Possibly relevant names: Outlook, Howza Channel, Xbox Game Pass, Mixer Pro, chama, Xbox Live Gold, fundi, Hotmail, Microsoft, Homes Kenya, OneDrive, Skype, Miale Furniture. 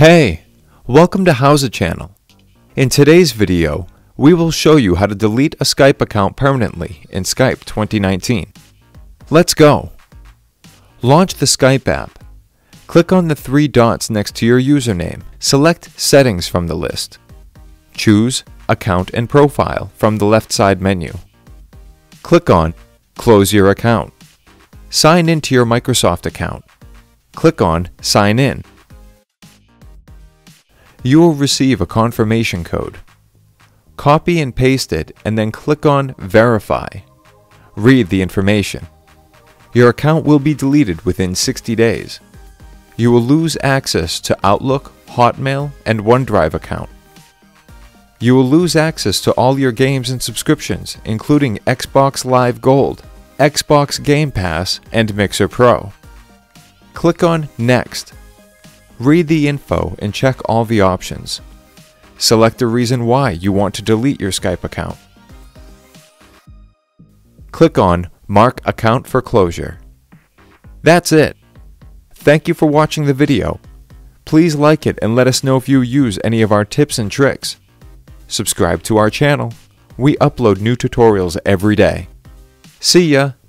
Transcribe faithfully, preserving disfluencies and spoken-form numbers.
Hey, welcome to Howza Channel. In today's video, we will show you how to delete a Skype account permanently in Skype twenty nineteen. Let's go. Launch the Skype app. Click on the three dots next to your username. Select Settings from the list. Choose Account and Profile from the left side menu. Click on Close your account. Sign into your Microsoft account. Click on Sign in. You will receive a confirmation code. Copy and paste it and then click on Verify. Read the information. Your account will be deleted within sixty days. You will lose access to Outlook, Hotmail, and OneDrive account. You will lose access to all your games and subscriptions, including Xbox Live Gold, Xbox Game Pass, and Mixer Pro. Click on Next. Read the info and check all the options. Select a reason why you want to delete your Skype account. Click on Mark Account for Closure. That's it. Thank you for watching the video. Please like it and let us know if you use any of our tips and tricks. Subscribe to our channel. We upload new tutorials every day. See ya!